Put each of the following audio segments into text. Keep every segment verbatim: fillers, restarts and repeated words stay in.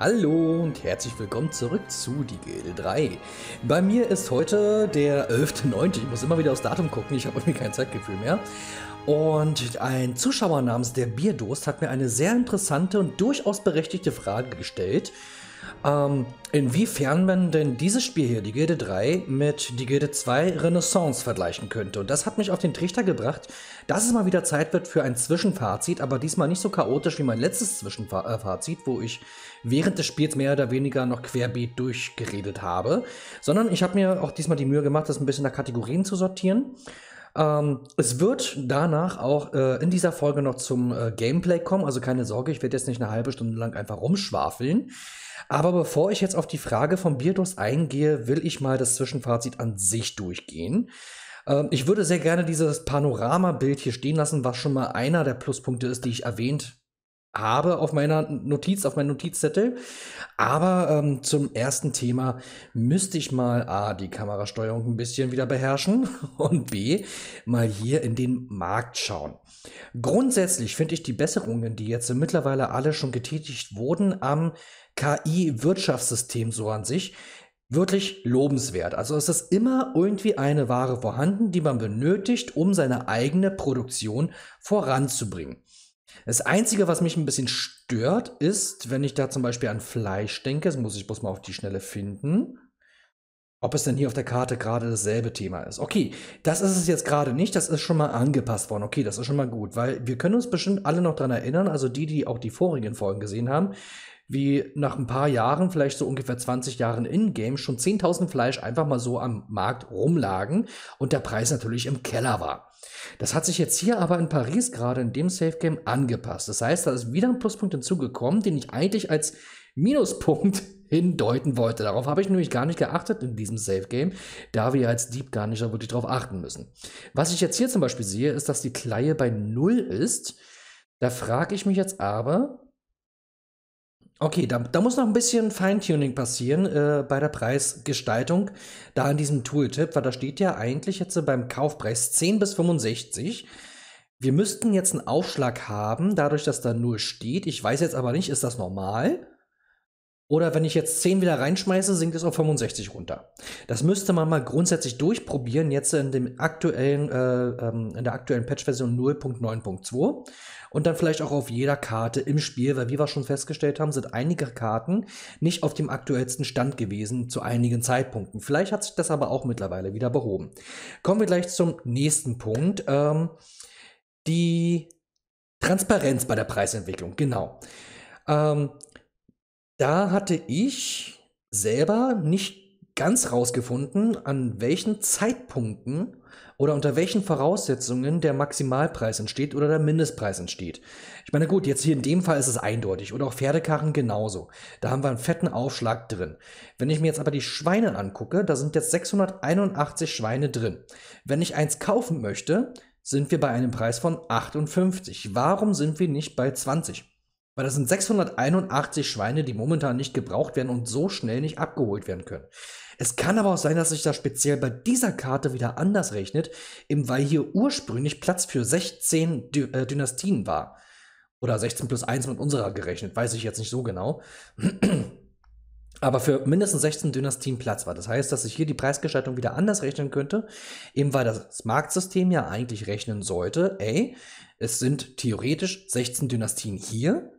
Hallo und herzlich willkommen zurück zu Die Gilde drei. Bei mir ist heute der elfte neunte Ich muss immer wieder aufs Datum gucken, ich habe irgendwie kein Zeitgefühl mehr. Und ein Zuschauer namens der Bierdurst hat mir eine sehr interessante und durchaus berechtigte Frage gestellt. Ähm, inwiefern man denn dieses Spiel hier, die Gilde drei, mit die Gilde zwei Renaissance vergleichen könnte. Und das hat mich auf den Trichter gebracht, dass es mal wieder Zeit wird für ein Zwischenfazit, aber diesmal nicht so chaotisch wie mein letztes Zwischenfazit, wo ich während des Spiels mehr oder weniger noch querbeet durchgeredet habe, sondern ich habe mir auch diesmal die Mühe gemacht, das ein bisschen nach Kategorien zu sortieren. Ähm, es wird danach auch äh, in dieser Folge noch zum äh, Gameplay kommen, also keine Sorge, ich werde jetzt nicht eine halbe Stunde lang einfach rumschwafeln. Aber bevor ich jetzt auf die Frage von Bierdurst eingehe, will ich mal das Zwischenfazit an sich durchgehen. Ähm, ich würde sehr gerne dieses Panoramabild hier stehen lassen, was schon mal einer der Pluspunkte ist, die ich erwähnt habe auf meiner Notiz, auf meinem Notizzettel. Aber ähm, zum ersten Thema müsste ich mal A, die Kamerasteuerung ein bisschen wieder beherrschen und B, mal hier in den Markt schauen. Grundsätzlich finde ich die Besserungen, die jetzt mittlerweile alle schon getätigt wurden, am K I-Wirtschaftssystem so an sich wirklich lobenswert. Also es ist immer irgendwie eine Ware vorhanden, die man benötigt, um seine eigene Produktion voranzubringen. Das Einzige, was mich ein bisschen stört, ist, wenn ich da zum Beispiel an Fleisch denke, das muss ich bloß mal auf die Schnelle finden, ob es denn hier auf der Karte gerade dasselbe Thema ist. Okay, das ist es jetzt gerade nicht, das ist schon mal angepasst worden. Okay, das ist schon mal gut, weil wir können uns bestimmt alle noch daran erinnern, also die, die auch die vorigen Folgen gesehen haben, wie nach ein paar Jahren, vielleicht so ungefähr zwanzig Jahren in-game, schon zehntausend Fleisch einfach mal so am Markt rumlagen und der Preis natürlich im Keller war. Das hat sich jetzt hier aber in Paris gerade in dem Safe-Game angepasst. Das heißt, da ist wieder ein Pluspunkt hinzugekommen, den ich eigentlich als Minuspunkt hindeuten wollte. Darauf habe ich nämlich gar nicht geachtet in diesem Safe-Game, da wir als Dieb gar nicht wirklich darauf achten müssen. Was ich jetzt hier zum Beispiel sehe, ist, dass die Kleie bei null ist. Da frage ich mich jetzt aber... Okay, da, da muss noch ein bisschen Feintuning passieren äh, bei der Preisgestaltung, da in diesem Tooltip, weil da steht ja eigentlich jetzt beim Kaufpreis zehn bis fünfundsechzig. Wir müssten jetzt einen Aufschlag haben, dadurch, dass da null steht. Ich weiß jetzt aber nicht, ist das normal? Oder wenn ich jetzt zehn wieder reinschmeiße, sinkt es auf fünfundsechzig runter. Das müsste man mal grundsätzlich durchprobieren, jetzt in, dem aktuellen, äh, ähm, in der aktuellen Patch-Version null Punkt neun Punkt zwei. Und dann vielleicht auch auf jeder Karte im Spiel, weil wie wir schon festgestellt haben, sind einige Karten nicht auf dem aktuellsten Stand gewesen zu einigen Zeitpunkten. Vielleicht hat sich das aber auch mittlerweile wieder behoben. Kommen wir gleich zum nächsten Punkt. Ähm, die Transparenz bei der Preisentwicklung, genau. Ähm, Da hatte ich selber nicht ganz rausgefunden, an welchen Zeitpunkten oder unter welchen Voraussetzungen der Maximalpreis entsteht oder der Mindestpreis entsteht. Ich meine, gut, jetzt hier in dem Fall ist es eindeutig oder auch Pferdekarren genauso. Da haben wir einen fetten Aufschlag drin. Wenn ich mir jetzt aber die Schweine angucke, da sind jetzt sechshunderteinundachtzig Schweine drin. Wenn ich eins kaufen möchte, sind wir bei einem Preis von achtundfünfzig. Warum sind wir nicht bei zwanzig? Weil das sind sechshunderteinundachtzig Schweine, die momentan nicht gebraucht werden und so schnell nicht abgeholt werden können. Es kann aber auch sein, dass sich das speziell bei dieser Karte wieder anders rechnet, eben weil hier ursprünglich Platz für sechzehn Dy- äh, Dynastien war. Oder sechzehn plus eins mit unserer gerechnet, weiß ich jetzt nicht so genau. Aber für mindestens sechzehn Dynastien Platz war. Das heißt, dass sich hier die Preisgestaltung wieder anders rechnen könnte, eben weil das Marktsystem ja eigentlich rechnen sollte, ey, es sind theoretisch sechzehn Dynastien hier.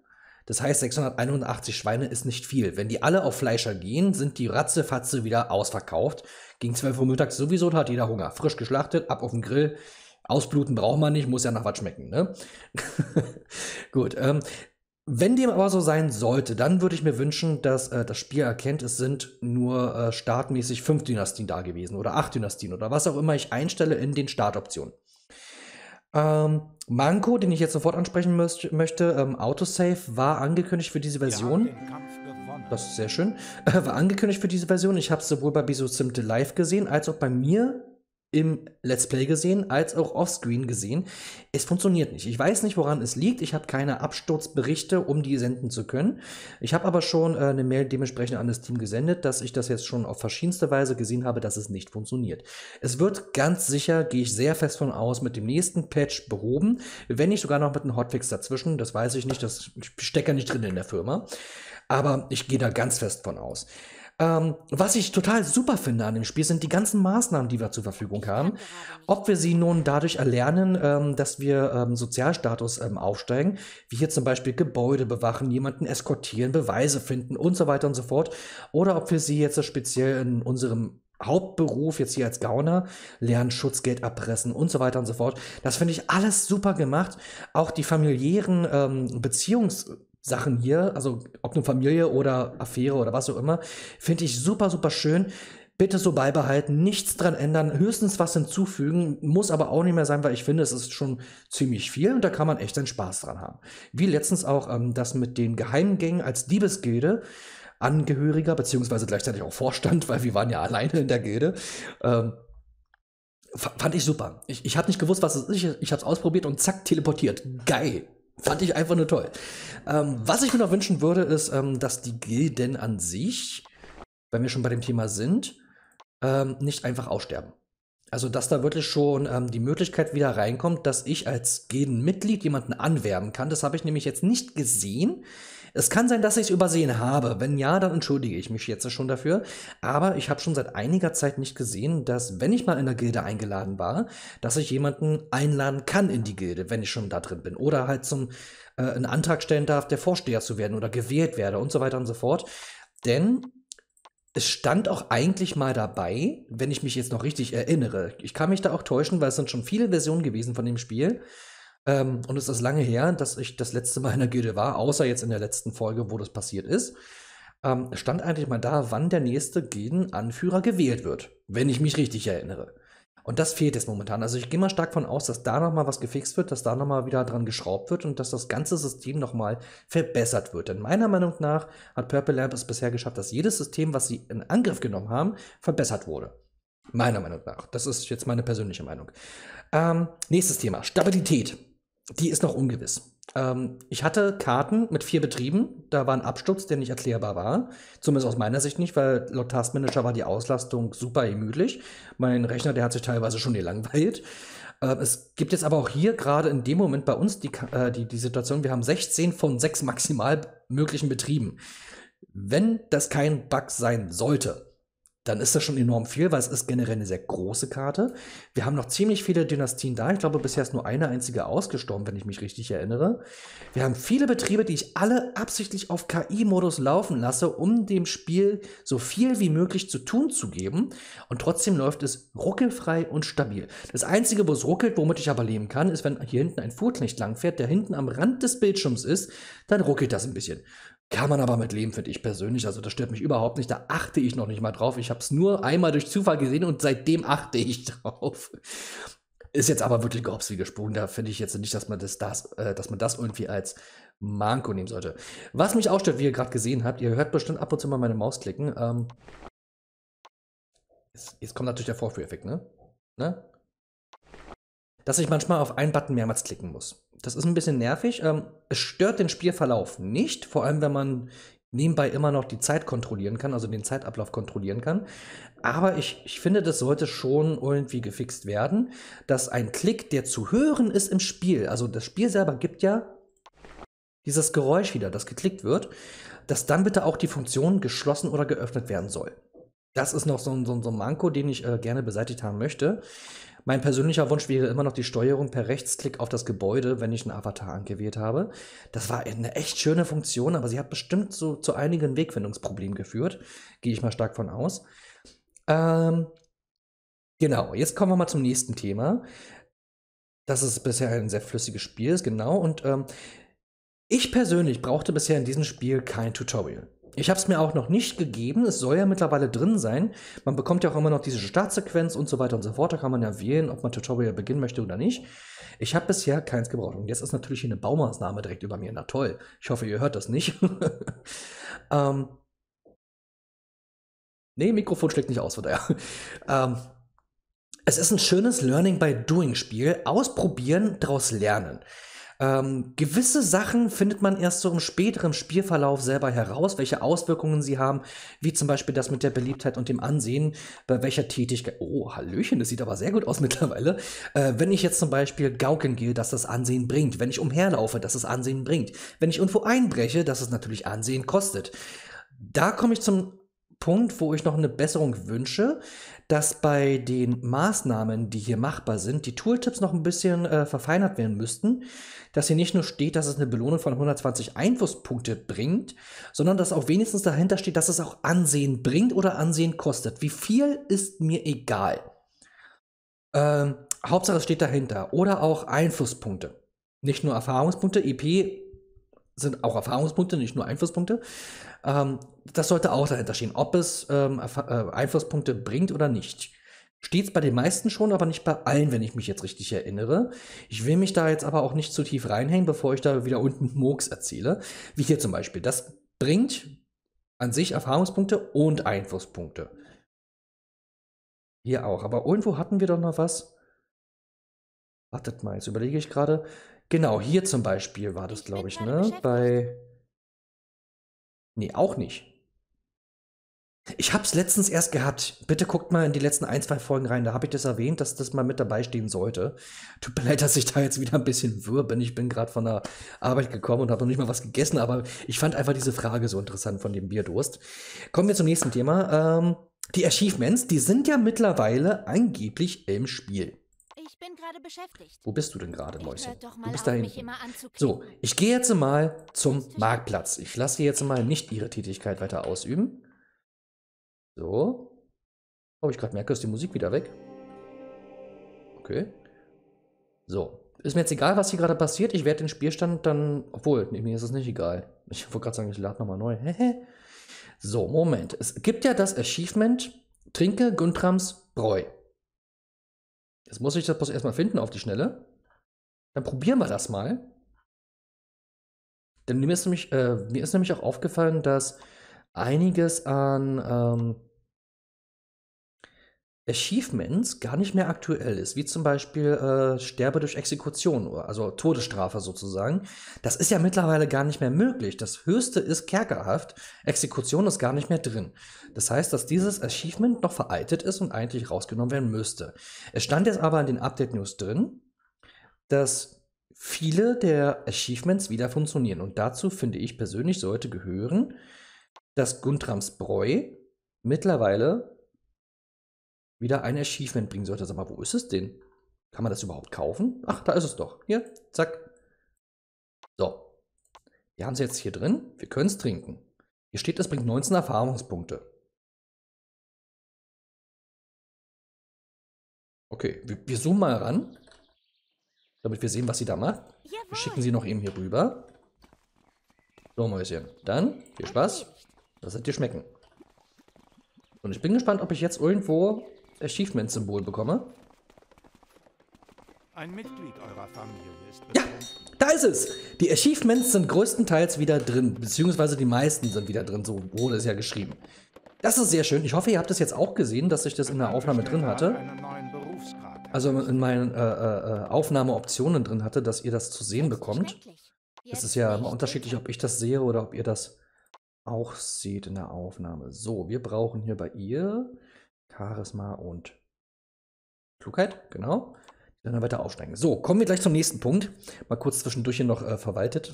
Das heißt, sechshunderteinundachtzig Schweine ist nicht viel. Wenn die alle auf Fleischer gehen, sind die Ratzefatze wieder ausverkauft. Gegen zwölf Uhr mittags sowieso hat jeder Hunger. Frisch geschlachtet, ab auf den Grill. Ausbluten braucht man nicht, muss ja nach was schmecken, ne? Gut, ähm, wenn dem aber so sein sollte, dann würde ich mir wünschen, dass äh, das Spiel erkennt, es sind nur äh, startmäßig fünf Dynastien da gewesen oder acht Dynastien oder was auch immer ich einstelle in den Startoptionen. Ähm, Manko, den ich jetzt sofort ansprechen müß, möchte, ähm, Autosave war angekündigt für diese Version. Das ist sehr schön. Äh, war angekündigt für diese Version. Ich habe es sowohl bei BisoSimte live gesehen, als auch bei mir im Let's Play gesehen, als auch offscreen gesehen. Es funktioniert nicht. Ich weiß nicht, woran es liegt. Ich habe keine Absturzberichte, um die senden zu können. Ich habe aber schon äh, eine Mail dementsprechend an das Team gesendet, dass ich das jetzt schon auf verschiedenste Weise gesehen habe, dass es nicht funktioniert. Es wird ganz sicher, gehe ich sehr fest von aus, mit dem nächsten Patch behoben, wenn nicht sogar noch mit einem Hotfix dazwischen. Das weiß ich nicht, das steckt ja nicht drin in der Firma. Aber ich gehe da ganz fest von aus. Ähm, was ich total super finde an dem Spiel, sind die ganzen Maßnahmen, die wir zur Verfügung haben. Ob wir sie nun dadurch erlernen, ähm, dass wir ähm, Sozialstatus ähm, aufsteigen, wie hier zum Beispiel Gebäude bewachen, jemanden eskortieren, Beweise finden und so weiter und so fort. Oder ob wir sie jetzt speziell in unserem Hauptberuf, jetzt hier als Gauner, lernen, Schutzgeld abpressen und so weiter und so fort. Das finde ich alles super gemacht. Auch die familiären ähm, Beziehungs- Sachen hier, also ob nun Familie oder Affäre oder was auch immer, finde ich super, super schön. Bitte so beibehalten, nichts dran ändern, höchstens was hinzufügen, muss aber auch nicht mehr sein, weil ich finde, es ist schon ziemlich viel und da kann man echt seinen Spaß dran haben. Wie letztens auch ähm, das mit den Geheimgängen als Diebesgilde, Angehöriger, beziehungsweise gleichzeitig auch Vorstand, weil wir waren ja alleine in der Gilde, ähm, fand ich super. Ich, ich habe nicht gewusst, was es ist, ich, ich habe es ausprobiert und zack, teleportiert. Geil! Fand ich einfach nur toll. Ähm, was ich mir noch wünschen würde, ist, ähm, dass die Gilden an sich, wenn wir schon bei dem Thema sind, ähm, nicht einfach aussterben. Also, dass da wirklich schon ähm, die Möglichkeit wieder reinkommt, dass ich als Gildenmitglied jemanden anwerben kann. Das habe ich nämlich jetzt nicht gesehen. Es kann sein, dass ich es übersehen habe. Wenn ja, dann entschuldige ich mich jetzt schon dafür. Aber ich habe schon seit einiger Zeit nicht gesehen, dass, wenn ich mal in der Gilde eingeladen war, dass ich jemanden einladen kann in die Gilde, wenn ich schon da drin bin. Oder halt zum äh, einen Antrag stellen darf, der Vorsteher zu werden oder gewählt werde und so weiter und so fort. Denn es stand auch eigentlich mal dabei, wenn ich mich jetzt noch richtig erinnere. Ich kann mich da auch täuschen, weil es sind schon viele Versionen gewesen von dem Spiel. Ähm, und es ist lange her, dass ich das letzte Mal in der Gilde war, außer jetzt in der letzten Folge, wo das passiert ist. Ähm, stand eigentlich mal da, wann der nächste Gildenanführer gewählt wird, wenn ich mich richtig erinnere. Und das fehlt jetzt momentan. Also ich gehe mal stark davon aus, dass da nochmal was gefixt wird, dass da nochmal wieder dran geschraubt wird und dass das ganze System nochmal verbessert wird. Denn meiner Meinung nach hat Purplelamp es bisher geschafft, dass jedes System, was sie in Angriff genommen haben, verbessert wurde. Meiner Meinung nach. Das ist jetzt meine persönliche Meinung. Ähm, nächstes Thema. Stabilität. Die ist noch ungewiss. Ähm, ich hatte Karten mit vier Betrieben. Da war ein Absturz, der nicht erklärbar war. Zumindest aus meiner Sicht nicht, weil laut Taskmanager war die Auslastung super gemütlich. Mein Rechner, der hat sich teilweise schon gelangweilt. Ähm, es gibt jetzt aber auch hier gerade in dem Moment bei uns die, äh, die, die Situation, wir haben sechzehn von sechs maximal möglichen Betrieben. Wenn das kein Bug sein sollte, dann ist das schon enorm viel, weil es ist generell eine sehr große Karte. Wir haben noch ziemlich viele Dynastien da. Ich glaube, bisher ist nur eine einzige ausgestorben, wenn ich mich richtig erinnere. Wir haben viele Betriebe, die ich alle absichtlich auf K I-Modus laufen lasse, um dem Spiel so viel wie möglich zu tun zu geben. Und trotzdem läuft es ruckelfrei und stabil. Das Einzige, wo es ruckelt, womit ich aber leben kann, ist, wenn hier hinten ein Fuhrknecht langfährt, der hinten am Rand des Bildschirms ist, dann ruckelt das ein bisschen. Kann man aber mit leben, finde ich persönlich. Also das stört mich überhaupt nicht. Da achte ich noch nicht mal drauf. Ich habe es nur einmal durch Zufall gesehen und seitdem achte ich drauf. Ist jetzt aber wirklich gehops wie gesprungen. Da finde ich jetzt nicht, dass man das, das, äh, dass man das irgendwie als Manko nehmen sollte. Was mich auch stört, wie ihr gerade gesehen habt, ihr hört bestimmt ab und zu mal meine Maus klicken. Ähm, jetzt, jetzt kommt natürlich der Vorführeffekt, ne? Ne? Dass ich manchmal auf einen Button mehrmals klicken muss. Das ist ein bisschen nervig. Ähm, es stört den Spielverlauf nicht, vor allem wenn man nebenbei immer noch die Zeit kontrollieren kann, also den Zeitablauf kontrollieren kann. Aber ich, ich finde, das sollte schon irgendwie gefixt werden, dass ein Klick, der zu hören ist im Spiel, also das Spiel selber gibt ja dieses Geräusch wieder, das geklickt wird, dass dann bitte auch die Funktion geschlossen oder geöffnet werden soll. Das ist noch so ein, so ein, so ein Manko, den ich äh, gerne beseitigt haben möchte. Mein persönlicher Wunsch wäre immer noch die Steuerung per Rechtsklick auf das Gebäude, wenn ich einen Avatar angewählt habe. Das war eine echt schöne Funktion, aber sie hat bestimmt so, zu einigen Wegfindungsproblemen geführt. Gehe ich mal stark von aus. Ähm, genau, jetzt kommen wir mal zum nächsten Thema. Das ist bisher ein sehr flüssiges Spiel, genau. Und ähm, ich persönlich brauchte bisher in diesem Spiel kein Tutorial. Ich habe es mir auch noch nicht gegeben, es soll ja mittlerweile drin sein. Man bekommt ja auch immer noch diese Startsequenz und so weiter und so fort. Da kann man ja wählen, ob man Tutorial beginnen möchte oder nicht. Ich habe bisher keins gebraucht. Und jetzt ist natürlich hier eine Baumaßnahme direkt über mir. Na toll, ich hoffe, ihr hört das nicht. ähm, nee, Mikrofon schlägt nicht aus, von daher. ähm, es ist ein schönes Learning-by-Doing-Spiel. Ausprobieren, daraus lernen. Ähm, gewisse Sachen findet man erst so im späteren Spielverlauf selber heraus, welche Auswirkungen sie haben, wie zum Beispiel das mit der Beliebtheit und dem Ansehen, bei welcher Tätigkeit. Oh, Hallöchen, das sieht aber sehr gut aus mittlerweile. Äh, wenn ich jetzt zum Beispiel gaukeln gehe, dass das Ansehen bringt. Wenn ich umherlaufe, dass es Ansehen bringt. Wenn ich irgendwo einbreche, dass es natürlich Ansehen kostet. Da komme ich zum Punkt, wo ich noch eine Besserung wünsche, dass bei den Maßnahmen, die hier machbar sind, die Tooltips noch ein bisschen äh, verfeinert werden müssten, dass hier nicht nur steht, dass es eine Belohnung von hundertzwanzig Einflusspunkte bringt, sondern dass auch wenigstens dahinter steht, dass es auch Ansehen bringt oder Ansehen kostet. Wie viel ist mir egal. Ähm, Hauptsache es steht dahinter. Oder auch Einflusspunkte. Nicht nur Erfahrungspunkte, E P sind auch Erfahrungspunkte, nicht nur Einflusspunkte. Ähm, das sollte auch dahinter stehen, ob es ähm, Einflusspunkte bringt oder nicht. Steht's bei den meisten schon, aber nicht bei allen, wenn ich mich jetzt richtig erinnere. Ich will mich da jetzt aber auch nicht zu tief reinhängen, bevor ich da wieder unten Murks erzähle. Wie hier zum Beispiel. Das bringt an sich Erfahrungspunkte und Einflusspunkte. Hier auch. Aber irgendwo hatten wir doch noch was. Wartet mal, jetzt überlege ich gerade. Genau, hier zum Beispiel war das, glaube ich, ne? Bei... Nee, auch nicht. Ich habe es letztens erst gehabt. Bitte guckt mal in die letzten ein, zwei Folgen rein. Da habe ich das erwähnt, dass das mal mit dabei stehen sollte. Tut mir leid, dass ich da jetzt wieder ein bisschen wirr bin. Ich bin gerade von der Arbeit gekommen und habe noch nicht mal was gegessen. Aber ich fand einfach diese Frage so interessant von dem Bierdurst. Kommen wir zum nächsten Thema. Ähm, die Achievements, die sind ja mittlerweile angeblich im Spiel. Ich bin gerade beschäftigt. Wo bist du denn gerade, Mäuschen? Du bist da hinten. So, ich gehe jetzt mal zum Marktplatz. Ich lasse jetzt mal nicht ihre Tätigkeit weiter ausüben. So. Oh, ich gerade merke, ist die Musik wieder weg. Okay. So. Ist mir jetzt egal, was hier gerade passiert. Ich werde den Spielstand dann... Obwohl, nee, mir ist es nicht egal. Ich wollte gerade sagen, ich lade nochmal neu. So, Moment. Es gibt ja das Achievement Trinke Guntrams Bräu. Jetzt muss ich das bloß erstmal finden auf die Schnelle. Dann probieren wir das mal. Denn mir ist nämlich, äh, mir ist nämlich auch aufgefallen, dass einiges an ähm, Achievements gar nicht mehr aktuell ist. Wie zum Beispiel äh, Sterbe durch Exekution, also Todesstrafe sozusagen. Das ist ja mittlerweile gar nicht mehr möglich. Das Höchste ist Kerkerhaft. Exekution ist gar nicht mehr drin. Das heißt, dass dieses Achievement noch veraltet ist und eigentlich rausgenommen werden müsste. Es stand jetzt aber in den Update News drin, dass viele der Achievements wieder funktionieren. Und dazu, finde ich persönlich, sollte gehören, dass Guntrams Bräu mittlerweile wieder ein Achievement bringen sollte. Sag mal, wo ist es denn? Kann man das überhaupt kaufen? Ach, da ist es doch. Hier, zack. So. Wir haben es jetzt hier drin. Wir können es trinken. Hier steht, es bringt neunzehn Erfahrungspunkte. Okay, wir, wir zoomen mal ran, damit wir sehen, was sie da macht. Wir schicken sie noch eben hier rüber. So, Mäuschen. Dann, viel Spaß. Das wird dir schmecken. Und ich bin gespannt, ob ich jetzt irgendwo Achievement-Symbol bekomme. Ein Mitglied eurer Familie ist ja, da ist es! Die Achievements sind größtenteils wieder drin, beziehungsweise die meisten sind wieder drin, so wurde es ja geschrieben. Das ist sehr schön. Ich hoffe, ihr habt es jetzt auch gesehen, dass ich das in der Aufnahme drin hatte. Also in meinen äh, äh, Aufnahmeoptionen drin hatte, dass ihr das zu sehen bekommt. Es ist ja immer unterschiedlich, ob ich das sehe oder ob ihr das auch seht in der Aufnahme. So, wir brauchen hier bei ihr Charisma und Klugheit, genau. Dann weiter aufsteigen. So, kommen wir gleich zum nächsten Punkt. Mal kurz zwischendurch hier noch äh, verwaltet.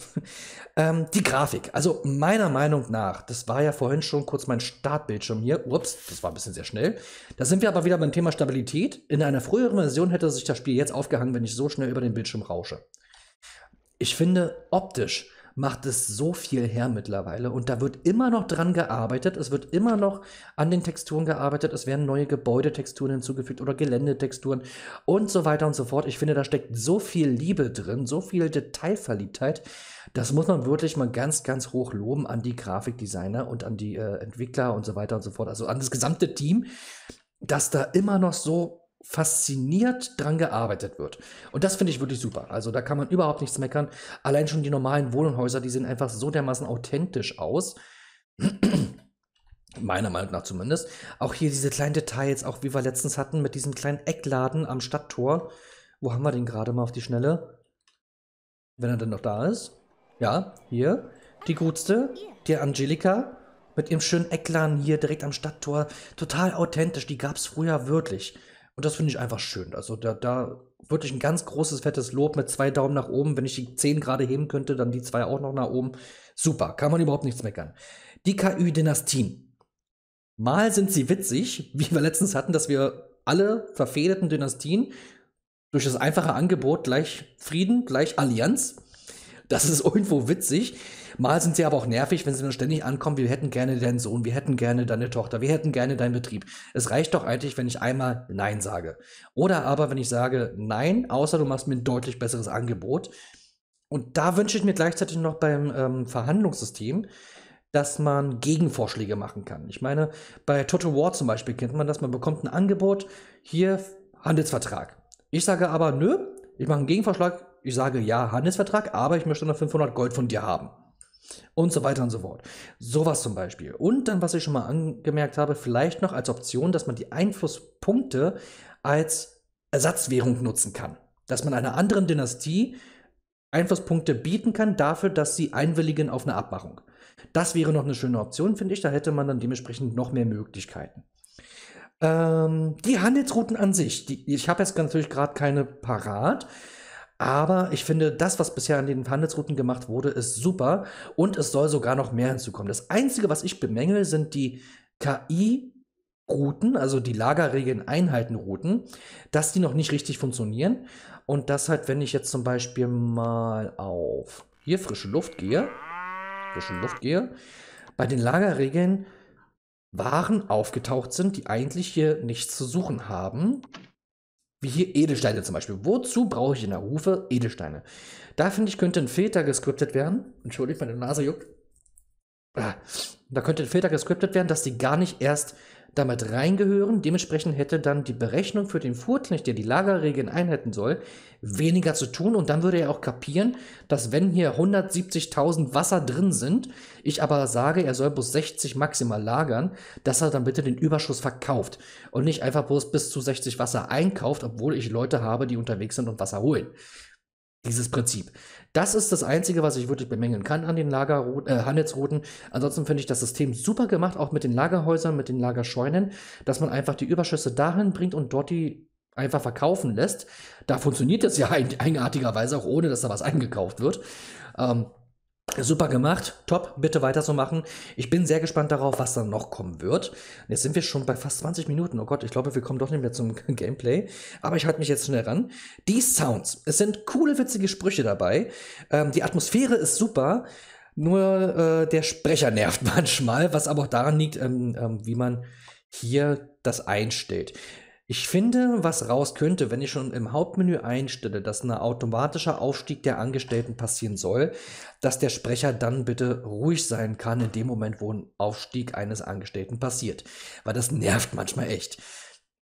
ähm, die Grafik. Also meiner Meinung nach, das war ja vorhin schon kurz mein Startbildschirm hier. Ups, das war ein bisschen sehr schnell. Da sind wir aber wieder beim Thema Stabilität. In einer früheren Version hätte sich das Spiel jetzt aufgehangen, wenn ich so schnell über den Bildschirm rausche. Ich finde, optisch macht es so viel her mittlerweile und da wird immer noch dran gearbeitet, es wird immer noch an den Texturen gearbeitet, es werden neue Gebäudetexturen hinzugefügt oder Geländetexturen und so weiter und so fort. Ich finde, da steckt so viel Liebe drin, so viel Detailverliebtheit, das muss man wirklich mal ganz, ganz hoch loben an die Grafikdesigner und an die äh, Entwickler und so weiter und so fort, also an das gesamte Team, dass da immer noch so fasziniert dran gearbeitet wird. Und das finde ich wirklich super. Also da kann man überhaupt nichts meckern. Allein schon die normalen Wohnhäuser, die sehen einfach so dermaßen authentisch aus. Meiner Meinung nach zumindest. Auch hier diese kleinen Details, auch wie wir letztens hatten mit diesem kleinen Eckladen am Stadttor. Wo haben wir den gerade mal auf die Schnelle? Wenn er denn noch da ist. Ja, hier. Die Gutste, die Angelika. Mit ihrem schönen Eckladen hier direkt am Stadttor. Total authentisch. Die gab es früher wirklich. Und das finde ich einfach schön. Also da, da wirklich ein ganz großes, fettes Lob mit zwei Daumen nach oben. Wenn ich die zehn gerade heben könnte, dann die zwei auch noch nach oben. Super, kann man überhaupt nichts meckern. Die K Ü-Dynastien. Mal sind sie witzig, wie wir letztens hatten, dass wir alle verfehdeten Dynastien durch das einfache Angebot gleich Frieden, gleich Allianz. Das ist irgendwo witzig. Mal sind sie aber auch nervig, wenn sie nur ständig ankommen, wir hätten gerne deinen Sohn, wir hätten gerne deine Tochter, wir hätten gerne deinen Betrieb. Es reicht doch eigentlich, wenn ich einmal Nein sage. Oder aber, wenn ich sage Nein, außer du machst mir ein deutlich besseres Angebot. Und da wünsche ich mir gleichzeitig noch beim ähm, Verhandlungssystem, dass man Gegenvorschläge machen kann. Ich meine, bei Total War zum Beispiel kennt man das, man bekommt ein Angebot, hier Handelsvertrag. Ich sage aber, nö, ich mache einen Gegenvorschlag, ich sage ja, Handelsvertrag, aber ich möchte noch fünfhundert Gold von dir haben. Und so weiter und so fort. Sowas zum Beispiel. Und dann, was ich schon mal angemerkt habe, vielleicht noch als Option, dass man die Einflusspunkte als Ersatzwährung nutzen kann. Dass man einer anderen Dynastie Einflusspunkte bieten kann dafür, dass sie einwilligen auf eine Abmachung. Das wäre noch eine schöne Option, finde ich. Da hätte man dann dementsprechend noch mehr Möglichkeiten. Ähm, die Handelsrouten an sich. Die, ich habe jetzt natürlich gerade keine parat. Aber ich finde, das, was bisher an den Handelsrouten gemacht wurde, ist super. Und es soll sogar noch mehr hinzukommen. Das Einzige, was ich bemängel, sind die K I-Routen, also die Lagerregeln-Einheiten-Routen, dass die noch nicht richtig funktionieren. Und das halt, wenn ich jetzt zum Beispiel mal auf hier frische Luft gehe, frische Luft gehe, bei den Lagerregeln Waren aufgetaucht sind, die eigentlich hier nichts zu suchen haben. Wie hier Edelsteine zum Beispiel. Wozu brauche ich in der Rufe Edelsteine? Da finde ich, könnte ein Filter gescriptet werden. Entschuldigt, meine Nase juckt. Ah. Da könnte ein Filter gescriptet werden, dass die gar nicht erst damit reingehören. Dementsprechend hätte dann die Berechnung für den Fuhrknecht, der die Lagerregeln einhalten soll, weniger zu tun. Und dann würde er auch kapieren, dass wenn hier hundertsiebzigtausend Wasser drin sind, ich aber sage, er soll bloß sechzig maximal lagern, dass er dann bitte den Überschuss verkauft und nicht einfach bloß bis zu sechzig Wasser einkauft, obwohl ich Leute habe, die unterwegs sind und Wasser holen. Dieses Prinzip. Das ist das Einzige, was ich wirklich bemängeln kann an den Lagerrouten, äh, Handelsrouten. Ansonsten finde ich das System super gemacht, auch mit den Lagerhäusern, mit den Lagerscheunen, dass man einfach die Überschüsse dahin bringt und dort die einfach verkaufen lässt. Da funktioniert das ja eigenartigerweise auch, ohne dass da was eingekauft wird. Ähm, super gemacht, top, bitte weiter so machen. Ich bin sehr gespannt darauf, was dann noch kommen wird. Jetzt sind wir schon bei fast zwanzig Minuten. Oh Gott, ich glaube, wir kommen doch nicht mehr zum Gameplay. Aber ich halte mich jetzt schnell ran. Die Sounds, es sind coole, witzige Sprüche dabei. Ähm, die Atmosphäre ist super, nur äh, der Sprecher nervt manchmal, was aber auch daran liegt, ähm, ähm, wie man hier das einstellt. Ich finde, was raus könnte, wenn ich schon im Hauptmenü einstelle, dass ein automatischer Aufstieg der Angestellten passieren soll, dass der Sprecher dann bitte ruhig sein kann in dem Moment, wo ein Aufstieg eines Angestellten passiert. Weil das nervt manchmal echt.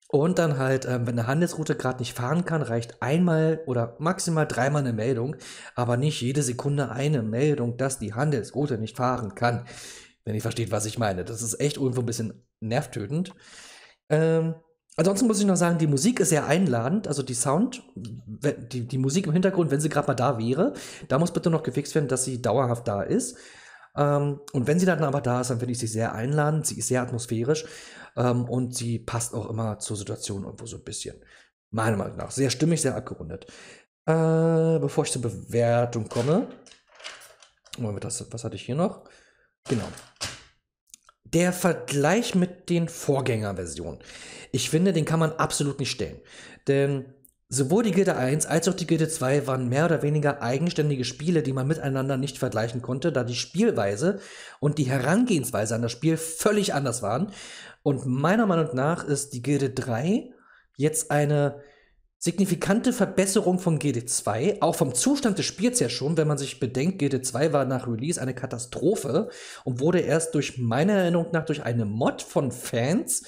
Und dann halt, äh, wenn eine Handelsroute gerade nicht fahren kann, reicht einmal oder maximal dreimal eine Meldung, aber nicht jede Sekunde eine Meldung, dass die Handelsroute nicht fahren kann. Wenn ihr versteht, was ich meine. Das ist echt irgendwo ein bisschen nervtötend. Ähm... Ansonsten muss ich noch sagen, die Musik ist sehr einladend, also die Sound, die, die Musik im Hintergrund, wenn sie gerade mal da wäre, da muss bitte noch gefixt werden, dass sie dauerhaft da ist. Ähm, und wenn sie dann aber da ist, dann finde ich sie sehr einladend, sie ist sehr atmosphärisch ähm, und sie passt auch immer zur Situation irgendwo so ein bisschen. Meiner Meinung nach, sehr stimmig, sehr abgerundet. Äh, bevor ich zur Bewertung komme, was hatte ich hier noch? Genau. Der Vergleich mit den Vorgängerversionen. Ich finde, den kann man absolut nicht stellen. Denn sowohl die Gilde eins als auch die Gilde zwei waren mehr oder weniger eigenständige Spiele, die man miteinander nicht vergleichen konnte, da die Spielweise und die Herangehensweise an das Spiel völlig anders waren. Und meiner Meinung nach ist die Gilde drei jetzt eine signifikante Verbesserung von Gilde zwei, auch vom Zustand des Spiels her schon, wenn man sich bedenkt, Gilde zwei war nach Release eine Katastrophe und wurde erst durch meiner Erinnerung nach durch eine Mod von Fans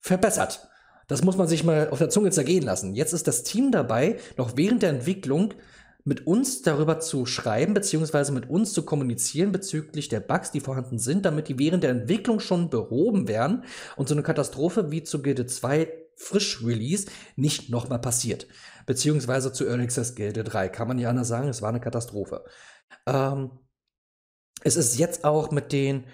verbessert. Das muss man sich mal auf der Zunge zergehen lassen. Jetzt ist das Team dabei, noch während der Entwicklung mit uns darüber zu schreiben, beziehungsweise mit uns zu kommunizieren bezüglich der Bugs, die vorhanden sind, damit die während der Entwicklung schon behoben werden und so eine Katastrophe wie zu Gilde zwei Frisch-Release nicht nochmal passiert. Beziehungsweise zu Early Access Gilde drei. Kann man nicht anders sagen, es war eine Katastrophe. Ähm, es ist jetzt auch mit den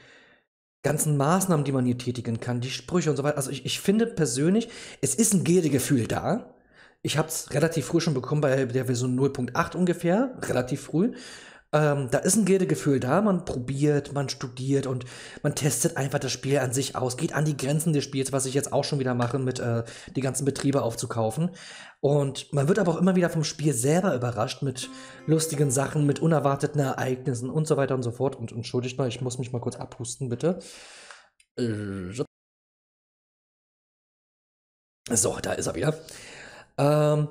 ganzen Maßnahmen, die man hier tätigen kann, die Sprüche und so weiter. Also ich, ich finde persönlich, es ist ein Gilde-Gefühl da. Ich habe es relativ früh schon bekommen, bei der Version null Punkt acht ungefähr, relativ früh. Ähm, da ist ein Gilde-Gefühl da, man probiert, man studiert und man testet einfach das Spiel an sich aus, geht an die Grenzen des Spiels, was ich jetzt auch schon wieder mache, mit äh, die ganzen Betriebe aufzukaufen. Und man wird aber auch immer wieder vom Spiel selber überrascht mit lustigen Sachen, mit unerwarteten Ereignissen und so weiter und so fort. Und entschuldigt mal, ich muss mich mal kurz abhusten, bitte. So, da ist er wieder. Ähm,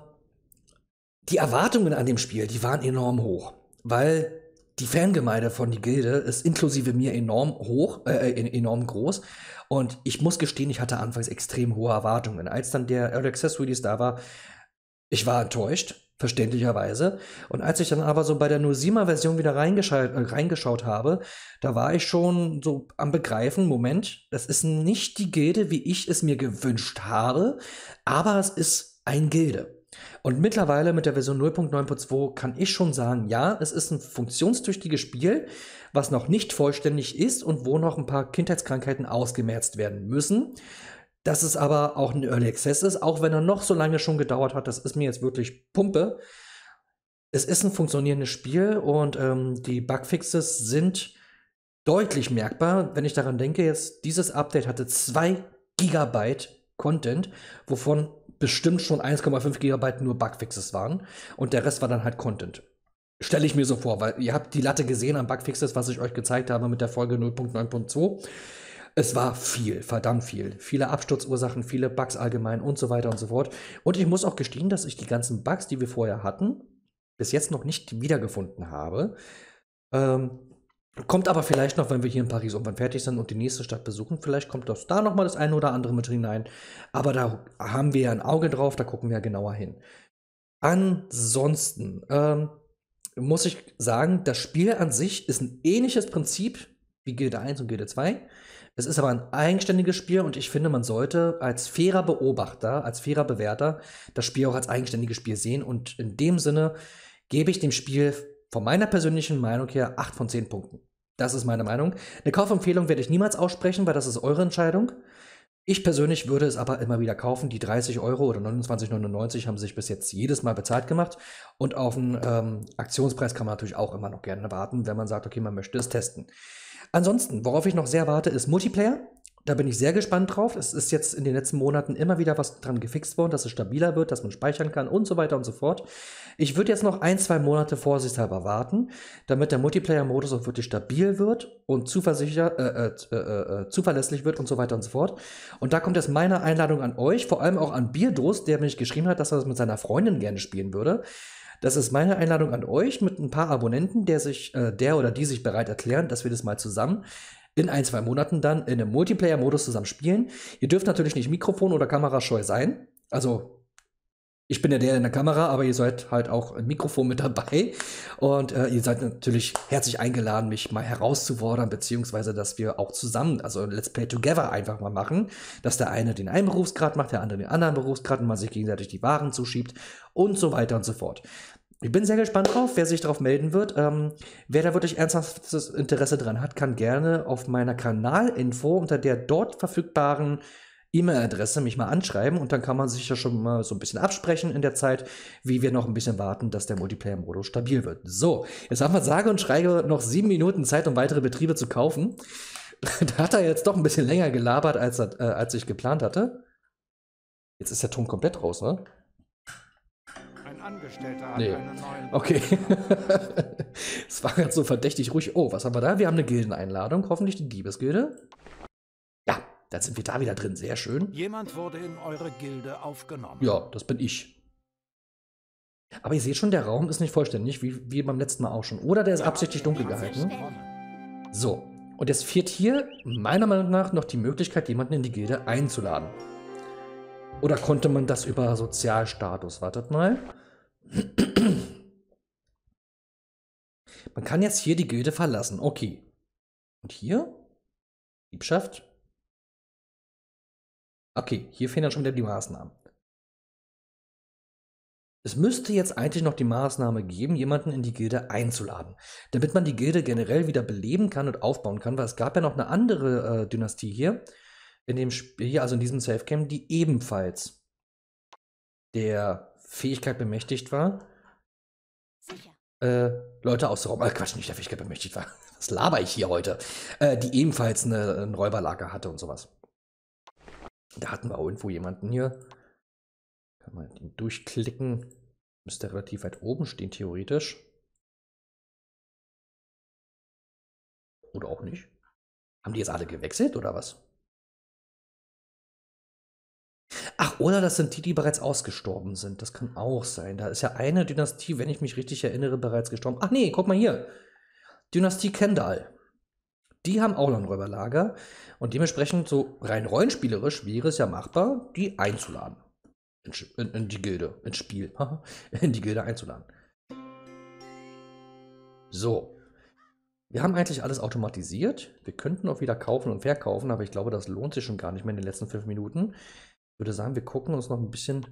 die Erwartungen an dem Spiel, die waren enorm hoch. Weil die Fangemeinde von die Gilde ist inklusive mir enorm hoch, äh, enorm groß. Und ich muss gestehen, ich hatte anfangs extrem hohe Erwartungen. Als dann der Early Access Release da war, ich war enttäuscht, verständlicherweise. Und als ich dann aber so bei der null Punkt siebener-Version wieder reingeschaut, äh, reingeschaut habe, da war ich schon so am Begreifen, Moment, das ist nicht die Gilde, wie ich es mir gewünscht habe, aber es ist ein Gilde. Und mittlerweile mit der Version null Punkt neun Punkt zwei kann ich schon sagen, ja, es ist ein funktionstüchtiges Spiel, was noch nicht vollständig ist und wo noch ein paar Kindheitskrankheiten ausgemerzt werden müssen. Dass es aber auch ein Early Access ist, auch wenn er noch so lange schon gedauert hat, das ist mir jetzt wirklich Pumpe. Es ist ein funktionierendes Spiel und ähm, die Bugfixes sind deutlich merkbar. Wenn ich daran denke, jetzt dieses Update hatte zwei Gigabyte Content, wovon bestimmt schon eins Komma fünf Gigabyte nur Bugfixes waren und der Rest war dann halt Content. Stelle ich mir so vor, weil ihr habt die Latte gesehen an Bugfixes, was ich euch gezeigt habe mit der Folge null Punkt neun Punkt zwei. Es war viel, verdammt viel. Viele Absturzursachen, viele Bugs allgemein und so weiter und so fort. Und ich muss auch gestehen, dass ich die ganzen Bugs, die wir vorher hatten, bis jetzt noch nicht wiedergefunden habe. Ähm, kommt aber vielleicht noch, wenn wir hier in Paris irgendwann fertig sind und die nächste Stadt besuchen, vielleicht kommt das da nochmal das eine oder andere mit hinein. Aber da haben wir ja ein Auge drauf, da gucken wir ja genauer hin. Ansonsten ähm, muss ich sagen, das Spiel an sich ist ein ähnliches Prinzip wie Gilde eins und Gilde zwei. Es ist aber ein eigenständiges Spiel und ich finde, man sollte als fairer Beobachter, als fairer Bewerter das Spiel auch als eigenständiges Spiel sehen. Und in dem Sinne gebe ich dem Spiel von meiner persönlichen Meinung her acht von zehn Punkten. Das ist meine Meinung. Eine Kaufempfehlung werde ich niemals aussprechen, weil das ist eure Entscheidung. Ich persönlich würde es aber immer wieder kaufen. Die dreißig Euro oder neunundzwanzig Komma neunundneunzig haben sich bis jetzt jedes Mal bezahlt gemacht. Und auf einen ähm, Aktionspreis kann man natürlich auch immer noch gerne warten, wenn man sagt, okay, man möchte es testen. Ansonsten, worauf ich noch sehr warte, ist Multiplayer. Da bin ich sehr gespannt drauf. Es ist jetzt in den letzten Monaten immer wieder was dran gefixt worden, dass es stabiler wird, dass man speichern kann und so weiter und so fort. Ich würde jetzt noch ein, zwei Monate vorsichtshalber warten, damit der Multiplayer-Modus auch wirklich stabil wird und zuversicher, äh, äh, äh, äh, zuverlässig wird und so weiter und so fort. Und da kommt jetzt meine Einladung an euch, vor allem auch an Bierdurst, der mir geschrieben hat, dass er das mit seiner Freundin gerne spielen würde. Das ist meine Einladung an euch mit ein paar Abonnenten, der sich, äh, der oder die sich bereit erklären, dass wir das mal zusammen in ein, zwei Monaten dann in einem Multiplayer-Modus zusammen spielen. Ihr dürft natürlich nicht Mikrofon- oder Kamerascheu sein. Also, ich bin ja der in der Kamera, aber ihr seid halt auch im Mikrofon mit dabei. Und äh, ihr seid natürlich herzlich eingeladen, mich mal herauszufordern, beziehungsweise, dass wir auch zusammen, also Let's Play Together einfach mal machen, dass der eine den einen Berufsgrad macht, der andere den anderen Berufsgrad und man sich gegenseitig die Waren zuschiebt und so weiter und so fort. Ich bin sehr gespannt drauf, wer sich darauf melden wird. Ähm, wer da wirklich ernsthaftes Interesse dran hat, kann gerne auf meiner Kanalinfo unter der dort verfügbaren E-Mail-Adresse mich mal anschreiben und dann kann man sich ja schon mal so ein bisschen absprechen in der Zeit, wie wir noch ein bisschen warten, dass der Multiplayer-Modus stabil wird. So, jetzt haben wir sage und schreibe noch sieben Minuten Zeit, um weitere Betriebe zu kaufen. Da hat er jetzt doch ein bisschen länger gelabert, als, er, äh, als ich geplant hatte. Jetzt ist der Ton komplett raus, ne? Angestellter hat nee. Einen neuen okay. Es war ganz so verdächtig ruhig. Oh, was haben wir da? Wir haben eine Gildeneinladung. Hoffentlich die Diebesgilde. Ja, dann sind wir da wieder drin. Sehr schön. Jemand wurde in eure Gilde aufgenommen. Ja, das bin ich. Aber ihr seht schon, der Raum ist nicht vollständig, wie, wie beim letzten Mal auch schon. Oder der ist absichtlich dunkel gehalten. So, und jetzt fehlt hier meiner Meinung nach noch die Möglichkeit, jemanden in die Gilde einzuladen. Oder konnte man das über Sozialstatus? Wartet mal. Man kann jetzt hier die Gilde verlassen. Okay. Und hier? Diebschaft. Okay, hier fehlen dann schon wieder die Maßnahmen. Es müsste jetzt eigentlich noch die Maßnahme geben, jemanden in die Gilde einzuladen, damit man die Gilde generell wieder beleben kann und aufbauen kann, weil es gab ja noch eine andere äh, Dynastie hier, in dem Spiel, also in diesem Safegame, die ebenfalls der Fähigkeit bemächtigt war, äh, Leute auszuräumen. Äh, Quatsch, nicht der Fähigkeit bemächtigt war. Was laber ich hier heute? Äh, die ebenfalls eine, ein Räuberlager hatte und sowas. Da hatten wir auch irgendwo jemanden hier. Kann man den durchklicken. Müsste relativ weit oben stehen, theoretisch. Oder auch nicht. Haben die jetzt alle gewechselt oder was? Ach, oder das sind die, die bereits ausgestorben sind. Das kann auch sein. Da ist ja eine Dynastie, wenn ich mich richtig erinnere, bereits gestorben. Ach nee, guck mal hier. Dynastie Kendall. Die haben auch noch ein Räuberlager. Und dementsprechend, so rein rollenspielerisch, wäre es ja machbar, die einzuladen. In, in, in die Gilde. Ins Spiel. In die Gilde einzuladen. So. Wir haben eigentlich alles automatisiert. Wir könnten auch wieder kaufen und verkaufen, aber ich glaube, das lohnt sich schon gar nicht mehr in den letzten fünf Minuten. Ich würde sagen, wir gucken uns noch ein bisschen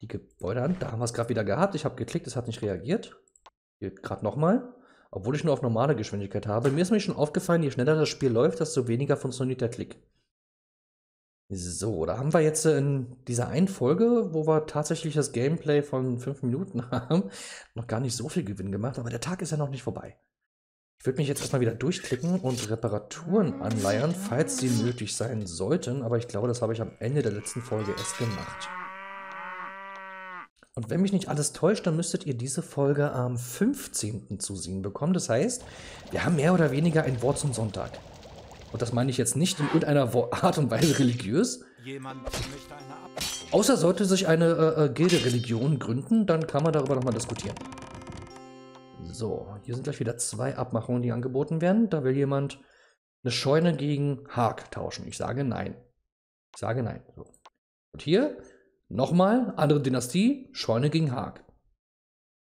die Gebäude an. Da haben wir es gerade wieder gehabt. Ich habe geklickt, es hat nicht reagiert. Hier gerade nochmal. Obwohl ich nur auf normale Geschwindigkeit habe. Mir ist nämlich schon aufgefallen, je schneller das Spiel läuft, desto weniger funktioniert der Klick. So, da haben wir jetzt in dieser einen Folge, wo wir tatsächlich das Gameplay von fünf Minuten haben, noch gar nicht so viel Gewinn gemacht. Aber der Tag ist ja noch nicht vorbei. Ich würde mich jetzt erstmal wieder durchklicken und Reparaturen anleiern, falls sie nötig sein sollten. Aber ich glaube, das habe ich am Ende der letzten Folge erst gemacht. Und wenn mich nicht alles täuscht, dann müsstet ihr diese Folge am fünfzehnten zu sehen bekommen. Das heißt, wir haben mehr oder weniger ein Wort zum Sonntag. Und das meine ich jetzt nicht in irgendeiner Art und Weise religiös. Außer sollte sich eine äh, äh, Gilde-Religion gründen, dann kann man darüber nochmal diskutieren. So, hier sind gleich wieder zwei Abmachungen, die angeboten werden. Da will jemand eine Scheune gegen Hark tauschen. Ich sage nein. Ich sage nein. So. Und hier nochmal, andere Dynastie, Scheune gegen Hark.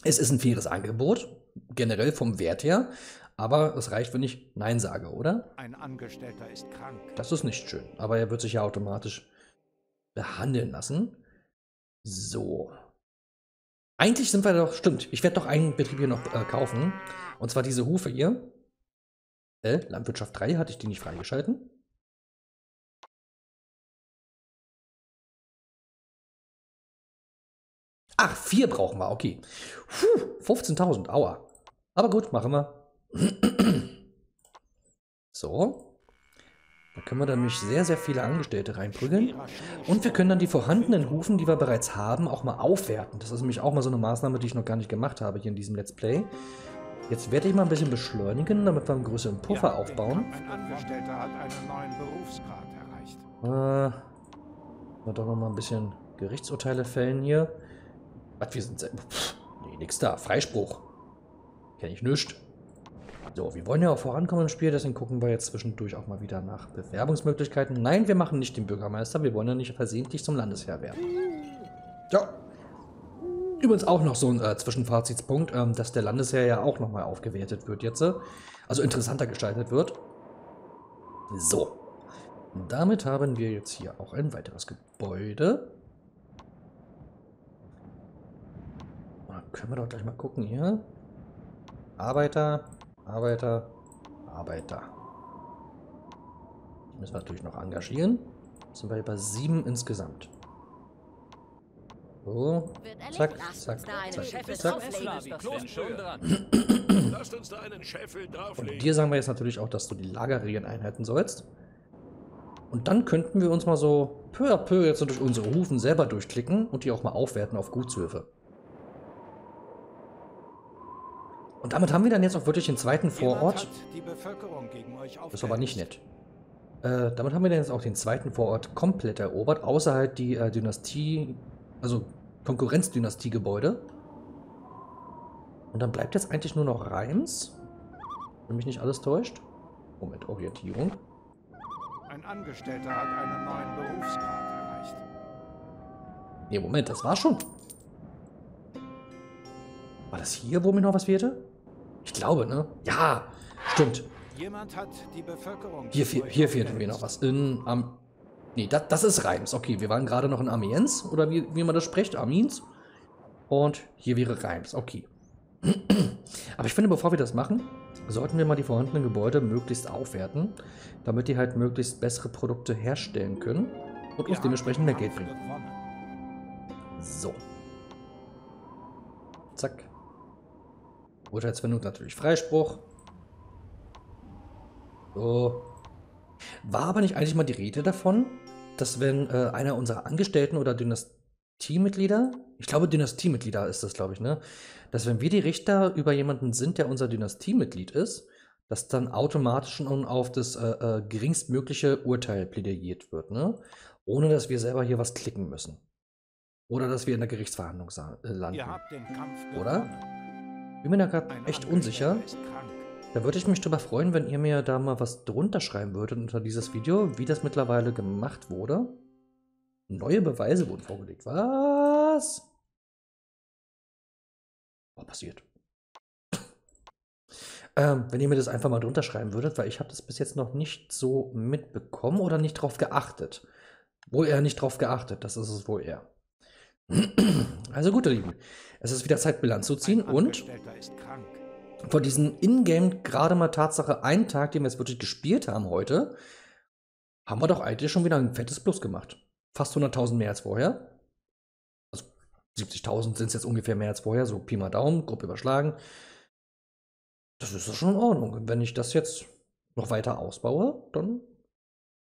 Es ist ein faires Angebot, generell vom Wert her. Aber es reicht, wenn ich nein sage, oder? Ein Angestellter ist krank. Das ist nicht schön, aber er wird sich ja automatisch behandeln lassen. So. Eigentlich sind wir doch, stimmt, ich werde doch einen Betrieb hier noch äh, kaufen. Und zwar diese Hufe hier. Äh, Landwirtschaft drei, hatte ich die nicht freigeschalten? Ach, vier brauchen wir, okay. fünfzehntausend, aua. Aber gut, machen wir. So. Da können wir dann nämlich sehr, sehr viele Angestellte reinprügeln. Und wir können dann die vorhandenen Hufen, die wir bereits haben, auch mal aufwerten. Das ist nämlich auch mal so eine Maßnahme, die ich noch gar nicht gemacht habe hier in diesem Let's Play. Jetzt werde ich mal ein bisschen beschleunigen, damit wir einen größeren Puffer ja, aufbauen. Ein Angestellter hat einen neuen Berufsgrad erreicht. Äh, wir doch noch mal ein bisschen Gerichtsurteile fällen hier. Was, wir sind... Pff, nee, nix da. Freispruch. Kenne ich nichts. So, wir wollen ja auch vorankommen im Spiel, deswegen gucken wir jetzt zwischendurch auch mal wieder nach Bewerbungsmöglichkeiten. Nein, wir machen nicht den Bürgermeister, wir wollen ja nicht versehentlich zum Landesheer werden. Ja. Übrigens auch noch so ein äh, Zwischenfazitspunkt, ähm, dass der Landesheer ja auch nochmal aufgewertet wird jetzt. Äh, also interessanter gestaltet wird. So. Und damit haben wir jetzt hier auch ein weiteres Gebäude. Dann können wir doch gleich mal gucken hier. Arbeiter... Arbeiter, Arbeiter. Die müssen wir natürlich noch engagieren. Jetzt sind wir bei sieben insgesamt. So, zack, zack, zack, zack. Und dir sagen wir jetzt natürlich auch, dass du die Lagerregeln einhalten sollst. Und dann könnten wir uns mal so peu à peu jetzt durch unsere Hufen selber durchklicken und die auch mal aufwerten auf Gutshöfe. Und damit haben wir dann jetzt auch wirklich den zweiten Vorort. Das ist aber nicht nett. Äh, damit haben wir dann jetzt auch den zweiten Vorort komplett erobert, außer halt die äh, Dynastie, also Konkurrenzdynastie-Gebäude. Und dann bleibt jetzt eigentlich nur noch Reims. Wenn mich nicht alles täuscht. Moment, Orientierung. Ein Angestellter hat einen neuen Berufsgrad erreicht. Nee, Moment, das war schon. War das hier, wo mir noch was fehlte? Ich glaube, ne? Ja, stimmt. Jemand hat die Bevölkerung hier, hier fehlte mir noch was. In, am Nee, das, das ist Reims. Okay, wir waren gerade noch in Amiens, oder wie, wie man das spricht, Amiens. Und hier wäre Reims. Okay. Aber ich finde, bevor wir das machen, sollten wir mal die vorhandenen Gebäude möglichst aufwerten, damit die halt möglichst bessere Produkte herstellen können und uns dementsprechend mehr Geld bringen. So. Zack. Urteilsfindung natürlich Freispruch. So. War aber nicht eigentlich mal die Rede davon, dass wenn äh, einer unserer Angestellten oder Dynastiemitglieder, ich glaube Dynastiemitglieder ist das, glaube ich, ne? Dass wenn wir die Richter über jemanden sind, der unser Dynastiemitglied ist, dass dann automatisch schon auf das äh, äh, geringstmögliche Urteil plädiert wird, ne? Ohne dass wir selber hier was klicken müssen. Oder dass wir in der Gerichtsverhandlung äh, landen. Ihr habt den Kampf gewonnen. Oder? Bin mir da gerade echt unsicher. Da würde ich mich drüber freuen, wenn ihr mir da mal was drunter schreiben würdet unter dieses Video, wie das mittlerweile gemacht wurde. Neue Beweise wurden vorgelegt. Was? Was passiert? ähm, wenn ihr mir das einfach mal drunter schreiben würdet, weil ich habe das bis jetzt noch nicht so mitbekommen oder nicht drauf geachtet. Wohl eher nicht drauf geachtet, das ist es wohl eher. Also gut, ihr Lieben, es ist wieder Zeit, Bilanz zu ziehen und von diesem Ingame gerade mal Tatsache einen Tag, den wir jetzt wirklich gespielt haben heute, haben wir doch eigentlich schon wieder ein fettes Plus gemacht. Fast hunderttausend mehr als vorher. Also siebzigtausend sind es jetzt ungefähr mehr als vorher, so Pi mal Daumen, grob überschlagen. Das ist doch schon in Ordnung. Und wenn ich das jetzt noch weiter ausbaue, dann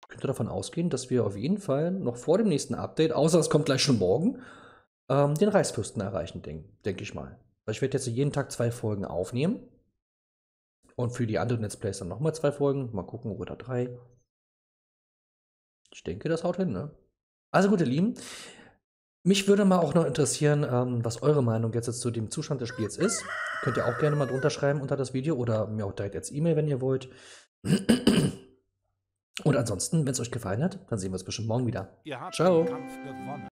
könnt ihr davon ausgehen, dass wir auf jeden Fall noch vor dem nächsten Update, außer es kommt gleich schon morgen, ähm, den Reichsfürsten erreichen, denke denk ich mal. Ich werde jetzt jeden Tag zwei Folgen aufnehmen. Und für die anderen Let's Plays dann nochmal zwei Folgen. Mal gucken, oder drei. Ich denke, das haut hin, ne? Also gut, ihr Lieben. Mich würde mal auch noch interessieren, ähm, was eure Meinung jetzt, jetzt zu dem Zustand des Spiels ist. Könnt ihr auch gerne mal drunter schreiben unter das Video oder mir auch direkt als E-Mail, wenn ihr wollt. Und ansonsten, wenn es euch gefallen hat, dann sehen wir uns bestimmt morgen wieder. Ihr habt Ciao. Den Kampf gewonnen.